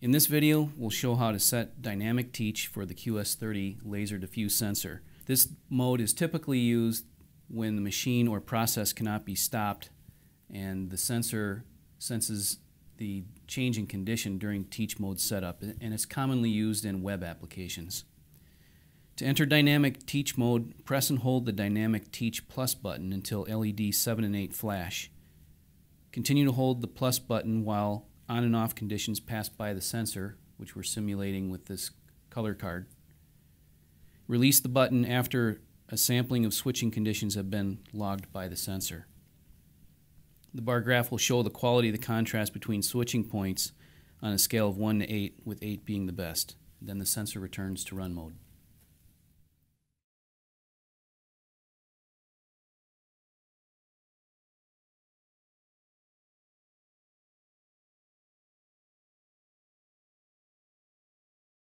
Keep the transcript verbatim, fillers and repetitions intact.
In this video, we'll show how to set dynamic teach for the Q S thirty laser diffuse sensor. This mode is typically used when the machine or process cannot be stopped and the sensor senses the change in condition during teach mode setup, and it's commonly used in web applications. To enter dynamic teach mode, press and hold the Dynamic Teach Plus button until L E D seven and eight flash. Continue to hold the plus button while on and off conditions pass by the sensor, which we're simulating with this color card. Release the button after a sampling of switching conditions have been logged by the sensor. The bar graph will show the quality of the contrast between switching points on a scale of one to eight, with eight being the best. Then the sensor returns to run mode.